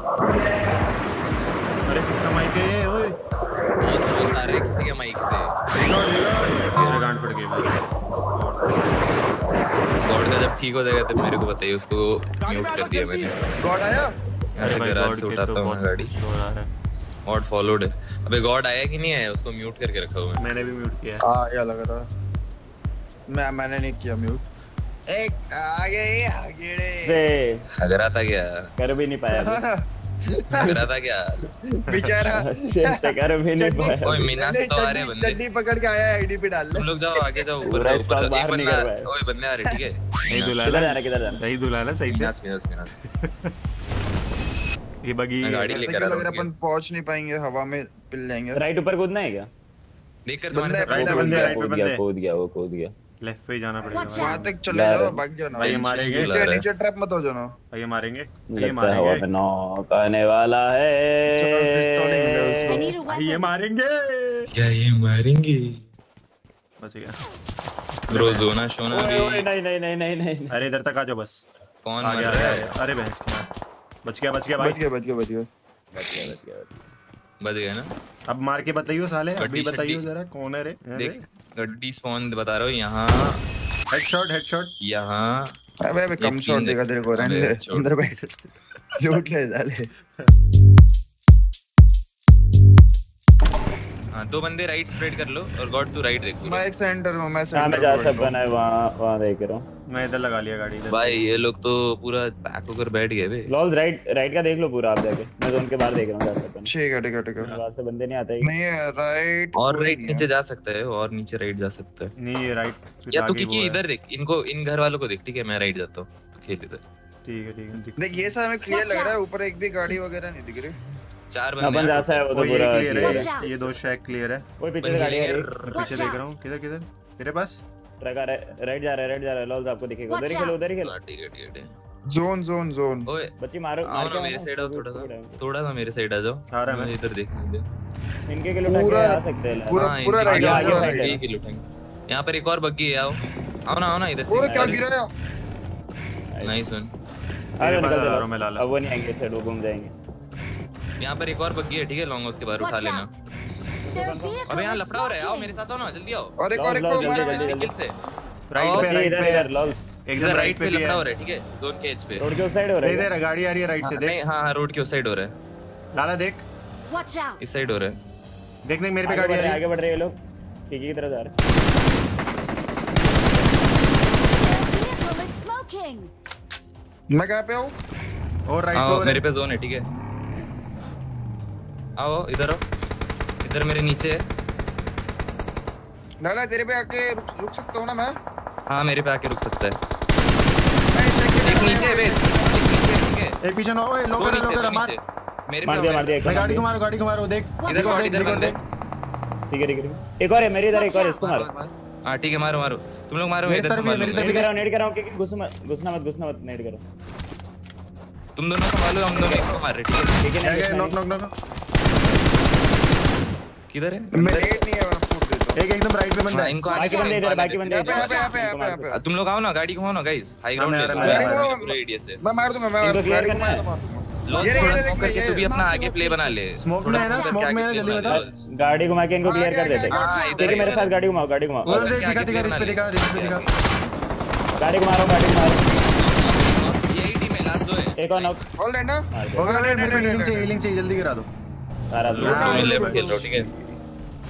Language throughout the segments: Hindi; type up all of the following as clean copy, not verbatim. अरे किसका माइक है ये? ओए बहुत सारे किसी के माइक से मेरा गांड पड़ गया। गॉड का जब ठीक हो जाएगा तब मेरे को बताइए। उसको म्यूट कर दिया मैंने। गॉड आया? अरे गॉड से उठाता हूं मैं गाड़ी। गॉड फॉलोड है। अबे गॉड आया कि नहीं आया? उसको म्यूट करके रखा हुआ है। मैंने भी म्यूट किया है। हां ये लग रहा है मैंने नहीं किया म्यूट। एक आगे रे हगरा था क्या? कर भी नहीं पाया हगरा था क्या बेचारा? कर भी नहीं पाया। ओए मीना तो आ रहे बंदे, चड्डी पकड़ के आया आईडी पे डाल ले। तुम लोग जाओ आगे जाओ ऊपर ऊपर। एक बंदा ओए बंदे आ रहे। ठीक है नहीं दुलाला जा रहा। किधर जा रहा? नहीं दुलाला सही से। मीनास ये बगी गाड़ी लेकर आ रहा है। अपन पहुंच नहीं पाएंगे, हवा में पिल जाएंगे। राइट ऊपर कूदना है क्या? लेकर बंदे बंदे राइट पे बंदे कूद गया। वो कूद गया। लेफ्ट पे जाना पड़ेगा। वहां तक चले जाओ, भाग जाओ ना भाई। मारेंगे नीचे नीचे ट्रैप मत हो जाओ ना भाई। मारेंगे ये मारेंगे नो आने वाला है। चलो पिस्तौल ले लो उसको। ये मारेंगे क्या? ये मारेंगे बस। क्या ब्रो जोना शोना भी? ओए नहीं नहीं नहीं नहीं नहीं। अरे इधर तक आ जाओ बस। कौन आ गया? अरे भैंस की मां। बच गया बच गया भाई। बच गया ना। अब मार के बताइयो साले। अभी बताइयो जरा कौन है रे? देख गड्डी स्पॉन बता रहा हूं। यहां हेडशॉट यहां। अबे कम शॉट देगा तेरे को। रहने दे अंदर बैठ। लूट ले साले। हां दो बंदे राइट स्प्रेड कर लो और गॉड तू राइट देख। मैं एक सेंटर हूं। मैं सेंटर में जा सब बना है। वहां देख रहा हूं मैं। इधर लगा लिया गाड़ी इधर भाई। ये लोग तो पूरा पैक होकर बैठ गए बे। लॉल राइट का देख लो पूरा आप जाके। मैं जोन के बाहर देख रहा हूं। ठीक है बाहर से बंदे नहीं आते ही। नहीं राइट और राइट नीचे जा सकता है और नीचे राइट जा सकता है। नहीं ये राइट या तू क्योंकि इधर देख। इनको इन घर वालों को देख। ठीक है मैं राइट जाता हूं। तो खेल इधर। ठीक है देख ये सारा हमें क्लियर लग रहा है। ऊपर एक भी गाड़ी वगैरह नहीं दिख रही। चार बंदे अपन जैसा है वो तो पूरा क्लियर है। ये दो शैक क्लियर है। ओए पीछे गाड़ी है। पीछे देख रहा हूं। किधर तेरे पास ट्रक आ रहा है। राइट जा रहा है। लॉज आपको दिखेगा। उधर ही खेलो। ठीक है जोन ओए बच्ची मारो मेरे साइड आओ। थोड़ा सा मेरे साइड आ जाओ। आ रहा है मैं। इधर देख ले इनके किलो टैंक आ सकते हैं। पूरा राइट आगे किलो टैंक। यहां पर एक और बग्गी है। आओ ना इधर। और क्या गिराया? नहीं सुन अरे निकल जा। मैं लाला अब वो नहीं आएंगे साइड। वो घूम जाएंगे। यहां पर एक और बग्गी है। ठीक है लॉन्ग उसके बाहर उठा लेना। अबे यहां लफड़ा हो रहा है। आओ मेरे साथ आओ ना। जल्दी आओ। और एक मारो निकल से। राइट पे लॉल एकदम राइट पे लपटा हो रहा है। ठीक है जोन के एज पे। रोड के उस साइड हो रहा है। इधर गाड़ी आ रही है राइट से। देख हां रोड के उस साइड हो रहा है। लाला देख इस साइड हो रहा है। देखने मेरे पे गाड़ी आ रही है। आगे बढ़ रहे हैं ये लोग। किकी की तरफ जा रहे हैं। मैं कहां पे हूं? और राइट पे मेरे पे जोन है। ठीक है आओ इधर आओ। इधर मेरे नीचे है। लाला तेरे पे आके रुक सकता हूं ना मैं? हां मेरे पे आके रुक सकता है। एक नीचे है बे। एक पीछे ना। ओए लोग मार मेरे पे। मार दिया। गाड़ी को मारो। देख इधर। ठीक है। एक और है मेरे इधर। एक और इसको मारो। हां ठीक है मारो। तुम लोग मारो इधर। मेरे तरफ करो। नेट कर रहा हूं कि घुसना मत। नेट करो तुम दोनों। संभालो हम दोनों इसको मार रहे। ठीक है। नॉक किधर है? मेरे नहीं है। एक एकदम राइट पे बंदा है। इनको आगे इधर बाकी बंदे पे। तुम लोग आओ ना। गाड़ी घुमाओ ना गाइस। हाई ग्राउंड ले। रेडियस से मैं मार दूंगा। ये तू भी अपना आगे प्ले बना ले। स्मोक में है ना। जल्दी बता। गाड़ी घुमा के इनको क्लियर कर देते। हां इधर मेरे साथ गाड़ी घुमाओ। उधर देखा रिस्क पे दिखा। गाड़ी घुमा रहा हूं। ये टीम है लास्ट दो है। एक और नॉक होल्ड है ना। हीलिंग से जल्दी गिरा दो सारा। लेफ्ट खेल लो। ठीक है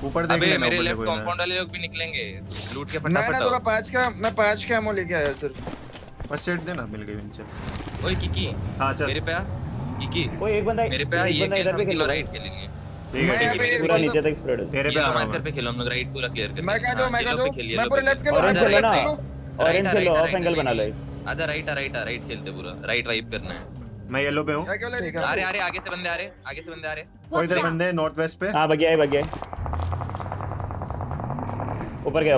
ऊपर देख ले। मेरे लेफ्ट कंपाउंड वाले लोग भी निकलेंगे। लूट के फटाफट। मैं थोड़ा 5 का एमो लेके आया सर। बस सेट देना। मिल गई विंचर। ओए किकी अच्छा मेरे पे आ। किकी ओए एक बंदा मेरे पे आ। ये इधर पे खेलो। राइट खेलेंगे। ठीक है। पूरा नीचे तक स्प्रेड है। तेरे पे आ रहा हूं। पे खेलो हम लोग। राइट पूरा क्लियर कर। मैं का दो। मैं पूरा लेफ्ट के ऑरेंज खेलो ना। Orange Khelo. ऑफ एंगल बना लो। आधा राइट खेलते पूरा। राइट वाइप करना है। मैं येलो पे हूं। अरे आगे से बंदे आ रहे। ओए इधर बंदे नॉर्थ वेस्ट पे। हां बगिया है। ऊपर गया।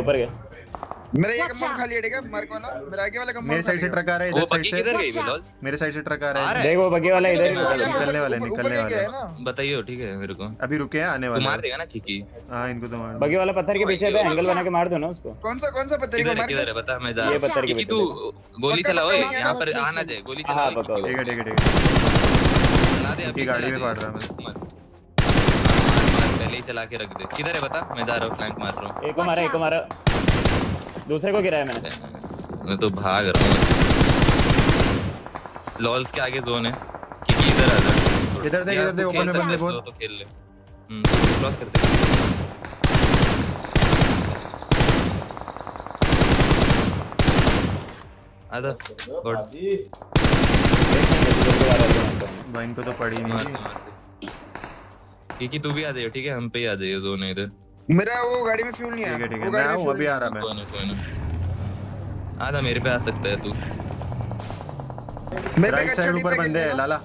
मेरा ये कंपाउंड खाली है, मर्क वाला मेरा आगे वाला कंपाउंड। मेरे साइड से ट्रक आ रहा है, इधर साइड से किधर गई बिलोल? मेरे साइड से ट्रक आ रहा है, देखो बगे वाला इधर ही निकलने वाला है। बताइए ठीक है, मेरे को अभी रुके हैं, आने वाला मार देगा ना किकी। हां इनको तो मार, बगे वाला पत्थर के पीछे पे एंगल बना के मार दो ना उसको। कौन सा पत्थर को मार दे बता, मैं जा रहा हूं। किकी तू गोली चला, ओए यहां पर आना चाहिए, गोली चला। ठीक है चला दे, अभी गाड़ी में पड़ रहा है मैं, पहले ही चला के रख दे। किधर है बता, मैं जा रहा हूं, फ्लैंक मार रहा हूं। एक को मारा, दूसरे को गिराया मैंने। मैं तो भाग रहा हूँ, लॉल्स के आगे जोन है। किकी इधर आ जा, इधर देख ओपन में बंदे बहुत, तो खेल ले। क्रॉस करते आधा गॉड जी, भाई इनको तो पड़ी नहीं। किकी तू भी आ जाइयो, ठीक है हम पे ही आ जाइयो, जोन है इधर। मेरा वो गाड़ी में फ्यूल नहीं है। ठीक है मैं हूं, अभी आ रहा मैं। कोई ना आधा मेरे पे आ सकता है तू। राइट साइड ऊपर बंदे हैं लाला,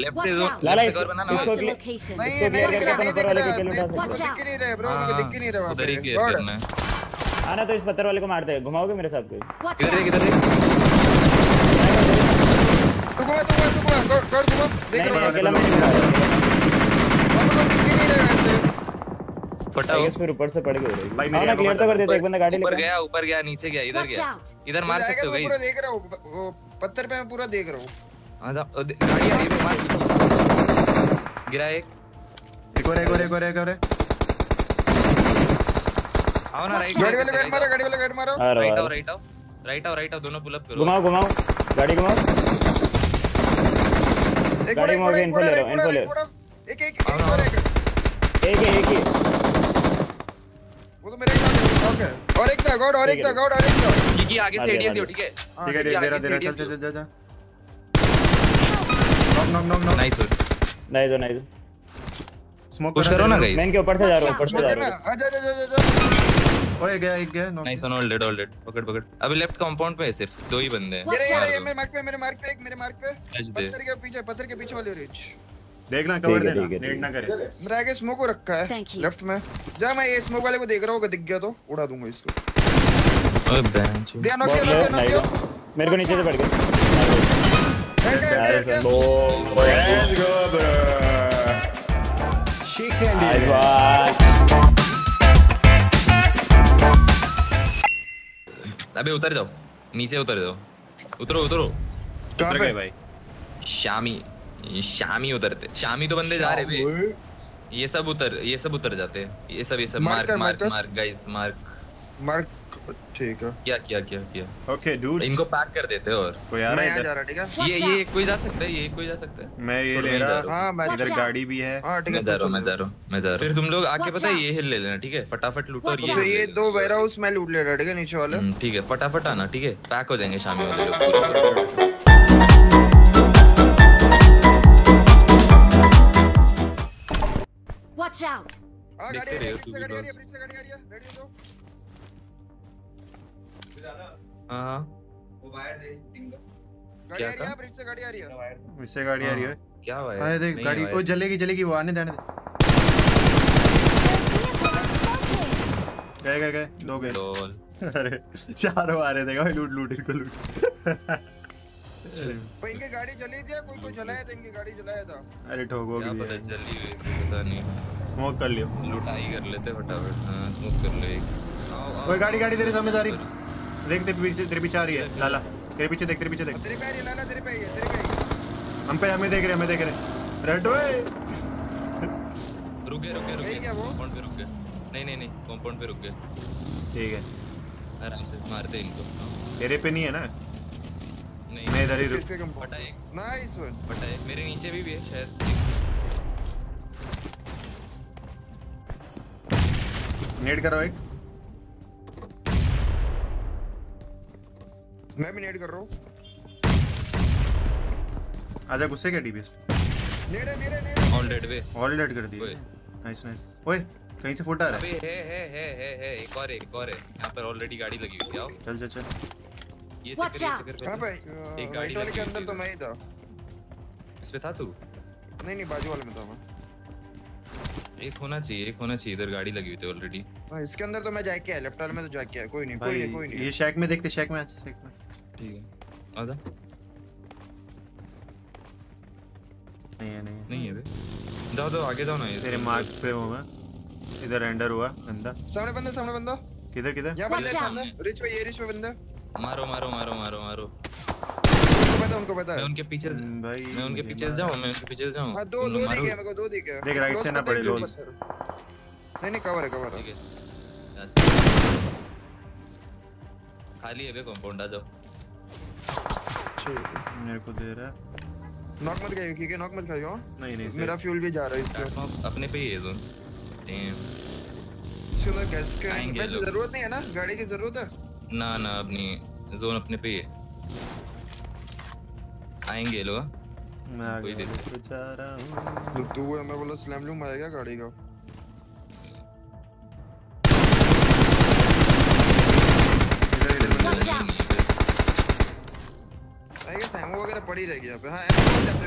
लेफ्ट से जो लाला इसको बनाना है। नहीं दिख नहीं रहा ब्रो, मुझे दिख नहीं रहा। उधर ही क्लियर करना है, आना तो इस पत्थर वाले को मार दे। घुमाओगे मेरे साथ कोई? किधर है तू घुमा देख रहा हूं, अकेला मैं दिख नहीं रहा पटा। ये फिर ऊपर से पड़ गए भाई, मैंने क्लियर तो कर दिया था। एक बंदा गाड़ी लेकर ऊपर गया नीचे गया, इधर गया, इधर मार सकते हो गाइस। पूरा देख रहा हूं पत्थर पे, मैं पूरा देख रहा हूं। आजा गाड़ी आ रही है, मार गिरा एक और आओ ना। राइट गाड़ी वाला मारो राइट आओ, दोनों पुल अप करो। घुमाओ गाड़ी घुमाओ। एक वो तो मेरे का है। और एक था। किकी आगे से एडीएल दियो, ठीक है देख रहा चल। Knock nice. स्मोक करो ना गाइस, मैं इनके ऊपर से जा रहा हूं ओए गया नाइस। ऑल डेड पकड़। अभी लेफ्ट कंपाउंड पे है, सिर्फ दो ही बंदे हैं। ये मेरे मार्क पे पत्थर के पीछे वाले रिच देखना, कवर देना, नेट ना करे। मेरा आगे स्मोक को रखा है लेफ्ट में, जा मैं ये स्मोक वाले को देख रहा हूं, अगर दिख गया तो उड़ा दूंगा इसको। अरे बहनचोद ध्यान रखियो, मेरे को नीचे से पड़ गया। Let's go bro, chicken dinner. अबे उतर जाओ, नीचे उतर जाओ। उतरो उतर गए भाई। शामी उतरते, शामी तो बंदे जा रहे बे। ये सब उतर जाते हैं। ये सब मार्क गाइस, मार्क। ठीक है क्या ओके डूड, इनको पैक कर देते हो। और कोई आ रहा है? ठीक है ये कोई जा सकता है। मैं ये ले रहा हूं, इधर गाड़ी भी है। हां ठीक है मैं जा रहा हूं। फिर तुम लोग आके पता है ये हिल ले लेना, ठीक है फटाफट लूटो। और ये दो वेयर हाउस मैं लूट ले रहा हूं, ठीक है नीचे वाले। ठीक है फटाफट आना, ठीक है पैक हो जाएंगे शामी वाले। Watch out! देखते रहो तू भी। गाड़ी आ रही है। रेडी हो जाओ। दादा हां वो वायर दे टिंगा। गाड़ी आ रही है। क्या वायर? अरे देख गाड़ी को जलेगी, वो आने दे। गए दो गए। अरे चारों आ रहे थे भाई, लूट इनको। भाई इनकी गाड़ी जली थी, कोई जलाया था इनकी गाड़ी अरे ठोक हो गई, पता जली हुई पता नहीं। स्मोक कर लियो, लुटाई कर लेते फटाफट। हां स्मोक कर ले। कोई गाड़ी तेरे सामने जा रही, देखते पीछे तेरे पीछे आ रही है लाला। तेरे पीछे देख तेरे पे लाला। हमें देख रहे। रेड ओए रुक गए। क्या वो कंपाउंड पे रुक गए? नहीं कंपाउंड पे रुक गए। ठीक है आराम से मारते इनको। तेरे पे नहीं है ना? नहीं मैं इधर ही रुक। बटा एक नाइस वन, बटा एक मेरे नीचे भी है शायद। नेट करो एक, मैं भी नेट कर रहा हूं। आजा गुस्से के डीबीएस नेट ऑल डेड कर दिए। नाइस। ओए कहीं से फुट आ रहा है। अबे है एक और है यहां पर। ऑलरेडी गाड़ी लगी हुई है, आओ चल। ये चक्कर भाई, एक गाड़ी वाले के अंदर तो मैं ही था। इस पे था तू? नहीं बाजू वाले में था मैं। एक होना चाहिए, एक होना चाहिए। इधर गाड़ी लगी हुई थी ऑलरेडी। भाई इसके अंदर तो मैं जाके आया, लेफ्ट में तो जाके आया। कोई नहीं कोई नहीं कोई नहीं, ये शेक में देखते, शेक में अच्छा शेक में ठीक है। आजा नहीं है नहीं नहीं है बे, जाओ जाओ आगे जाओ ना। ये तेरे मार्क पे हूं मैं। इधर एंडर हुआ बंदा, सामने बंदा, सामने बंदा। किधर किधर? यहां बंदा सामने, रिच पे, ये रिच पे बंदा। मारो मारो मारो मारो मारो, पता उनको पता है। मैं उनके पीछे भाई, मैं उनके पीछे जाऊं, मैं उनके पीछे जाऊं। हां दो दो दिखे मेरे को, दो दिखे। देख राइट से ना पड़े लोग। नहीं नहीं कवर है कवर है, खाली है बे कंपाउंड। आ जाओ मेरे को दे रहा है। नॉक मत खाइयो क्योंकि नॉक मत खाइयो। नहीं नहीं मेरा फ्यूल भी जा रहा है इससे, अपने पे ही है जोन। चलो गैस के वैसे जरूरत नहीं है ना, गाड़ी की जरूरत है ना ना, अपनी जोन अपने पे ही है। आएंगे लोग, मैं आ गया जा रहा हूं। तू हमें बोला स्लैम लूं, मारेगा गाड़ी का। आई गेस एमो वगैरह पड़ी रहेगी यहां पे। हां एमो पे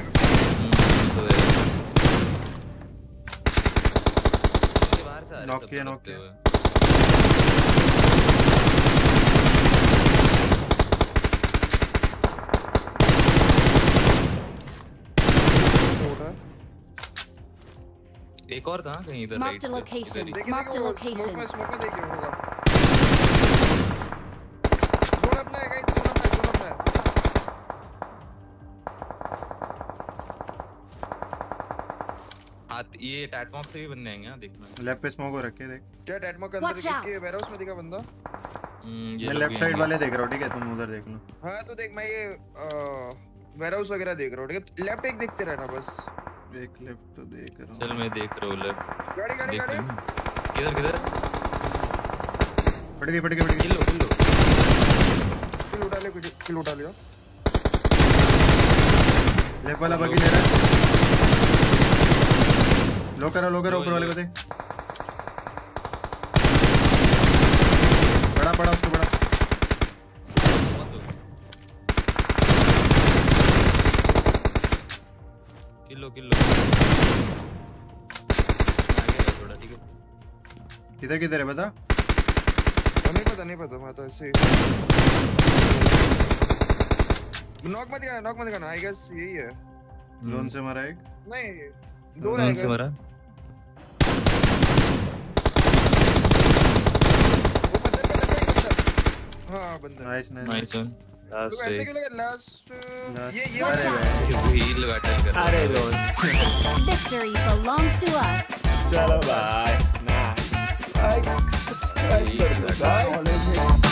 तो नॉक किया, नॉक किया। एक और था कहीं इधर राइट पे। मार्क द लोकेशन, स्मोक में देखिए होगा। थोड़ा अपना है गाइस, थोड़ा अपना, थोड़ा अपना है। हाथ ये टैट मॉक से भी बंदे आएंगे ना, देखना। लेफ्ट पे स्मोक हो रखे देख। क्या टैट मॉक के अंदर किसके वेयरहाउस में दिखा बंदा? ये लेफ्ट साइड वाले देख रहा हो ठीक है, तुम उधर देख लो। हां तो देख, मैं ये वेयरहाउस वगैरह देख रहा हूं ठीक है। लेफ्ट एक देखते रहना बस, एक लेफ्ट तो देख रहा हूं। चल मैं देख रहा हूं लेफ्ट। गाड़ी गाड़ी गाड़ी किधर किधर? फट गई फट गई फट गई। किल लो किल लो, किल उठा ले, किल उठा लियो। लेफ्ट वाला बगी ले रहा है, लो करा लो करा। ऊपर वाले को देख, बड़ा बड़ा उसको, बड़ा किलो। थोड़ा ठीक है। किधर किधर है बता? हमें पता नहीं, पता मैं तो ऐसे। नॉक मत करना, नॉक मत करना। आई गेस यही है। ड्रोन से मारा एक? नहीं, दो ड्रोन से मारा। वो बंदे पे लगा एक बंदा। हां बंदा। Nice nice one. तो ऐसे क्यों लगे लास्ट? ये हील बैटिंग कर रहा है। अरे lone victory belongs to us. चलो बाय, नाइस लाइक सब्सक्राइब कर दो गाइस।